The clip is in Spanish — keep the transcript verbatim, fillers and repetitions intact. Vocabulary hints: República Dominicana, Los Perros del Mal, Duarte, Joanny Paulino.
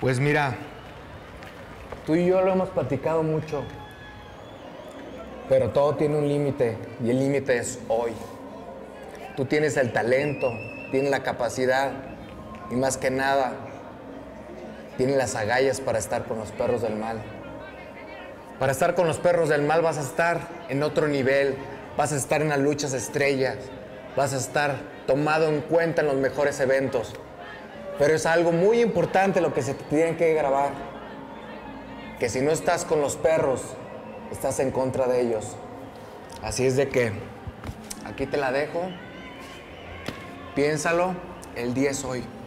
Pues mira, tú y yo lo hemos platicado mucho, pero todo tiene un límite y el límite es hoy. Tú tienes el talento, tienes la capacidad y más que nada, tienes las agallas para estar con los perros del mal. Para estar con los perros del mal vas a estar en otro nivel, vas a estar en las luchas estrellas, vas a estar tomado en cuenta en los mejores eventos. Pero es algo muy importante lo que se te tiene que grabar, que si no estás con los perros, estás en contra de ellos. Así es de que aquí te la dejo, piénsalo, el día es hoy.